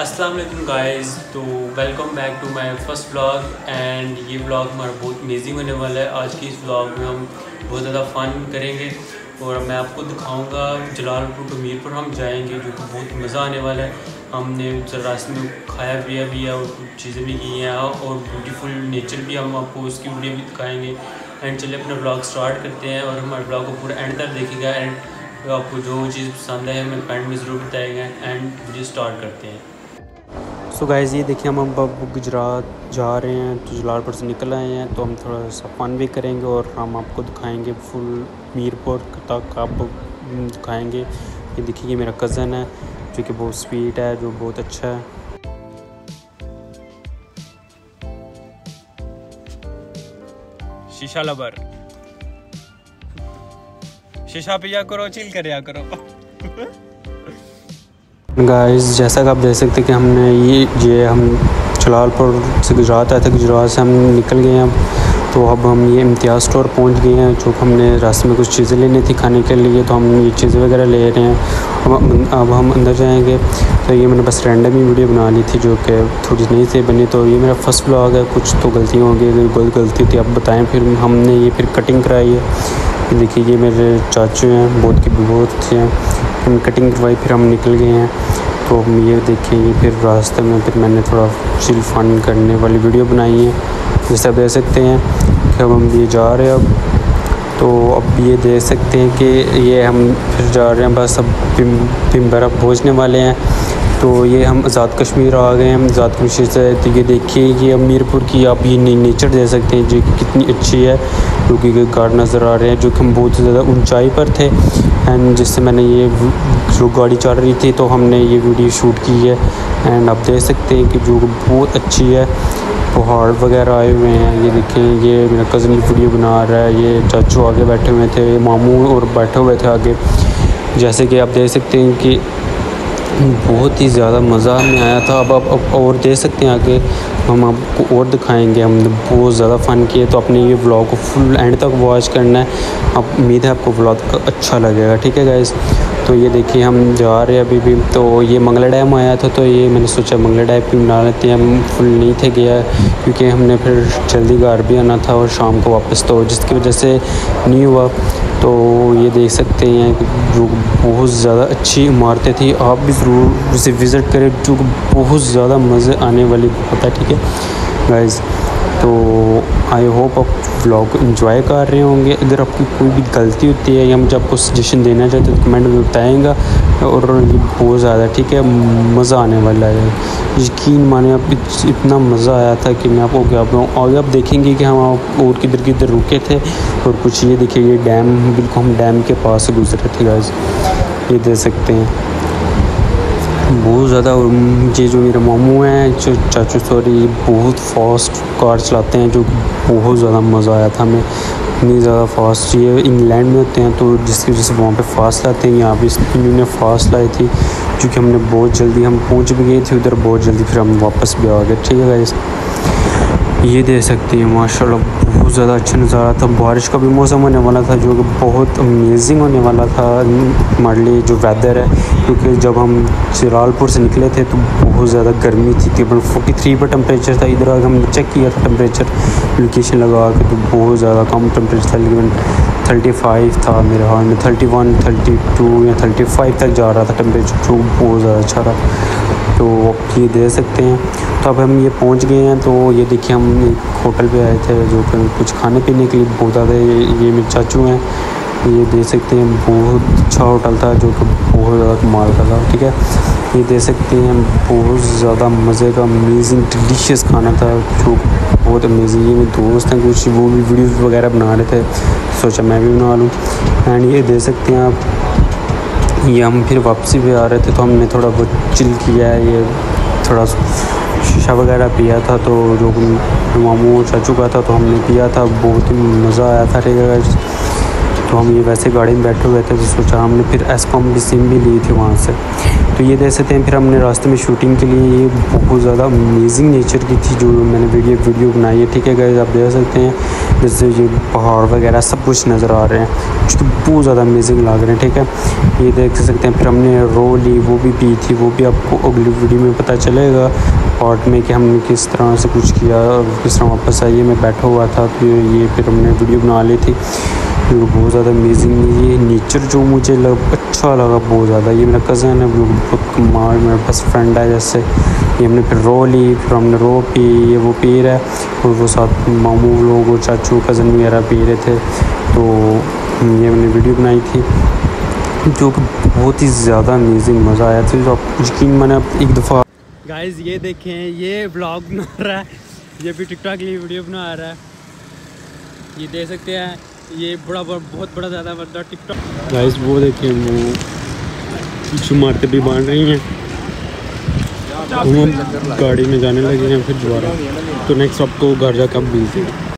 अस्सलाम वालेकुम गाइज़। तो welcome back to my first vlog and ये व्लॉग हमारा बहुत अमेजिंग होने वाला है। आज की इस व्लॉग में हम बहुत ज़्यादा फ़न करेंगे और मैं आपको दिखाऊंगा जलालपुर टू मीरपुर हम जाएंगे, जो कि बहुत मज़ा आने वाला है। हमने रास्ते में खाया पिया भी है और कुछ चीज़ें भी की हैं और ब्यूटीफुल नेचर भी हम आपको उसकी वीडियो भी दिखाएँगे। एंड चलिए अपना व्लॉग स्टार्ट करते हैं और हमारे व्लॉग को पूरा एंड तक देखिएगा एंड आपको जो चीज़ पसंद है हमें कमेंट में ज़रूर बताएगा। एंड वीडियो स्टार्ट करते हैं। सो गाइज़ ये देखिए हम अब गुजरात जा रहे हैं, तो जलालपुर से निकल आए हैं, तो हम थोड़ा सा फन भी करेंगे और हम आपको दिखाएंगे फुल मीरपुर तक आप दिखाएंगे। ये देखिए मेरा कज़न है जो कि बहुत स्वीट है, जो बहुत अच्छा है। शीशा लवर शीशा पिया करो, चिल करया करो। गाइस जैसा कि आप देख सकते हैं कि हमने ये हम जलालपुर से गुजरात आए थे, गुजरात से हम निकल गए हैं अब। तो अब हम ये इम्तियाज़ स्टोर पहुंच गए हैं, जो हमने रास्ते में कुछ चीज़ें लेनी थी खाने के लिए, तो हम ये चीज़ें वगैरह ले रहे हैं। अब हम अंदर जाएंगे। तो ये मैंने बस रैंडम ही वीडियो बना ली थी जो कि थोड़ी नहीं से बनी, तो ये मेरा फर्स्ट व्लॉग है, कुछ तो गलतियाँ होंगी, कोई गलती थी आप बताएँ। फिर हमने ये फिर कटिंग कराई है। देखिए ये मेरे चाचू हैं, बहुत की बहुत अच्छे हैं, हम कटिंग करवाई, फिर हम निकल गए हैं। तो हम ये देखेंगे फिर रास्ते में, फिर मैंने थोड़ा चिल फन करने वाली वीडियो बनाई है, जैसा देख सकते हैं कि अब हम ये जा रहे हैं। अब तो अब ये देख सकते हैं कि ये हम फिर जा रहे हैं, बस अब पिंबरा पहुँचने वाले हैं। तो ये हम आज़ाद कश्मीर आ गए हैं, आज़ाद कश्मीर से। तो ये देखिए ये मीरपुर की आप ये नेचर देख सकते हैं जो कितनी अच्छी है, क्योंकि तो गार्ड नज़र आ रहे हैं, जो कि हम बहुत ज़्यादा ऊंचाई पर थे। एंड जिससे मैंने ये जो गाड़ी चल रही थी तो हमने ये वीडियो शूट की है। एंड आप देख सकते हैं कि जो बहुत अच्छी है, पहाड़ वगैरह आए हुए हैं। ये देखें ये मेरा कज़न वीडियो बना रहा है, ये चाचू आगे बैठे हुए थे, मामू और बैठे हुए थे आगे। जैसे कि आप देख सकते हैं कि बहुत ही ज़्यादा मज़ा में आया था। अब आप और देख सकते हैं आगे, हम आपको और दिखाएंगे। हमने बहुत ज़्यादा फ़न किए, तो आपने ये व्लॉग को फुल एंड तक वॉच करना है। आप उम्मीद है आपको व्लॉग अच्छा लगेगा, ठीक है गाइस। तो ये देखिए हम जा रहे हैं अभी भी। तो ये मंगला डैम आया था, तो ये मैंने सोचा मंगला डैम भी बना लेते हैं, हम फुल नहीं थे गया क्योंकि हमने फिर जल्दी घर भी आना था और शाम को वापस, तो जिसकी वजह से नहीं हुआ। तो ये देख सकते हैं कि जो बहुत ज़्यादा अच्छी इमारतें थी, आप भी ज़रूर उसे विज़िट करें, जो बहुत ज़्यादा मज़े आने वाली बात है, ठीक है गाइज़। तो आई होप आप व्लॉग एंजॉय कर रहे होंगे। अगर आपकी कोई भी गलती होती है या मुझे आपको सजेशन देना चाहते तो कमेंट में बताएँगा, और ये बहुत ज़्यादा ठीक है मज़ा आने वाला है। यकीन माने आप इतना मज़ा आया था कि मैं आपको क्या बताऊँ। आगे आप देखेंगे कि हम आप और किधर किधर रुके थे और कुछ। ये देखिए ये डैम, बिल्कुल हम डैम के पास से गुजरे थे गाइस, ये देख सकते हैं बहुत ज़्यादा। और ये जो मेरे मामू हैं जो चाचू सॉरी, बहुत फास्ट कार चलाते हैं, जो बहुत ज़्यादा मज़ा आया था हमें, इतनी ज़्यादा फास्ट। ये इंग्लैंड में होते हैं, तो जिसकी वजह से वहाँ पे फास्ट लाते हैं, यहाँ पे इन्होंने फास्ट लाई थी, क्योंकि हमने बहुत जल्दी हम पहुँच भी गए थे उधर, बहुत जल्दी फिर हम वापस भी आ गए, ठीक है गाइस। ये देख सकते हैं माशाल्लाह बहुत ज़्यादा अच्छा नज़ारा था। बारिश का भी मौसम होने वाला था, जो कि बहुत अमेजिंग होने वाला था हमारे लिए जो वेदर है, क्योंकि जब हम जलालपुर से निकले थे तो बहुत ज़्यादा गर्मी थी, तकरीबन 43 पर टेम्परेचर था। इधर आगे हमने चेक किया था टेम्परेचर लोकेशन लगा के, तो बहुत ज़्यादा कम टेम्परेचर था, लेकिन 35 था मेरे हाल में, 31 32 या 35 तक जा रहा था टेम्परेचर, जो बहुत ज़्यादा अच्छा रहा। तो आप ये दे सकते हैं। तो अब हम ये पहुंच गए हैं। तो ये देखिए हम एक होटल पे आए थे, जो कि कुछ खाने पीने के लिए बहुत ज़्यादा। ये मेरे चाचू हैं, ये देख सकते हैं बहुत अच्छा होटल था, जो कि बहुत ज़्यादा कमाल का था, ठीक है। ये देख सकते हैं बहुत ज़्यादा मज़े का अमेजिंग डिलीशियस खाना था, जो बहुत अमेजिंग। ये मेरे दोस्त हैं कुछ, वो भी वीडियोज़ वगैरह बना रहे थे, सोचा मैं भी बना लूँ। एंड ये देख सकते हैं आप, ये हम फिर वापसी भी आ रहे थे, तो हमने थोड़ा बहुत चिल किया है, ये थोड़ा शीशा वगैरह पिया था, तो जो मामू चाचू का था तो हमने पिया था, बहुत ही मज़ा आया था, ठीक है। तो हम ये वैसे गाड़ी में बैठे हुए थे तो सोचा हमने फिर एसकॉम की सिम भी ली थी वहाँ से, तो ये दे सकते हैं। फिर हमने रास्ते में शूटिंग के लिए ये बहुत ज़्यादा अमेजिंग नेचर की थी जो मैंने वीडियो बनाई है, ठीक है गाइस, आप देख सकते हैं। जैसे ये पहाड़ वगैरह सब कुछ नज़र आ रहे हैं जो बहुत ज़्यादा अमेजिंग लग रहे हैं, ठीक है, ये देख सकते हैं। फिर हमने रो ली, वो भी पी थी, वो भी आपको अगली वीडियो में पता चलेगा पार्ट में कि हमने किस तरह से कुछ किया और किस तरह वापस आई। मैं बैठा हुआ था तो ये फिर हमने वीडियो बना ली थी, वो बहुत ज़्यादा अमेजिंग ये नेचर जो मुझे अच्छा लगा बहुत ज़्यादा। ये मेरा कज़न है, वो बहुत कमाल मेरा बस फ्रेंड है जैसे। ये हमने फिर रो ली, फिर हमने रो पी, ये वो पी रहा है और वो साथ मामू लोग चाचू कज़न वगैरह पी रहे थे, तो ये हमने वीडियो बनाई थी जो कि बहुत ही ज़्यादा अमेजिंग मज़ा आया था। तो आप यकीन माने आप एक दफ़ा गाइज़ ये देखें, ये व्लॉग बना रहा है, ये भी टिकटॉक के लिए वीडियो बना रहा है, ये देख सकते हैं। ये बड़ा बहुत बड़ा ज़्यादा बड़ा टिकटॉक गाइस, वो देखिए वो कुछ इमारतें भी बांध रही हैं, हम गाड़ी में जाने लगे हैं फिर दोबारा। तो नेक्स्ट आपको घर जाकर मिलते हैं।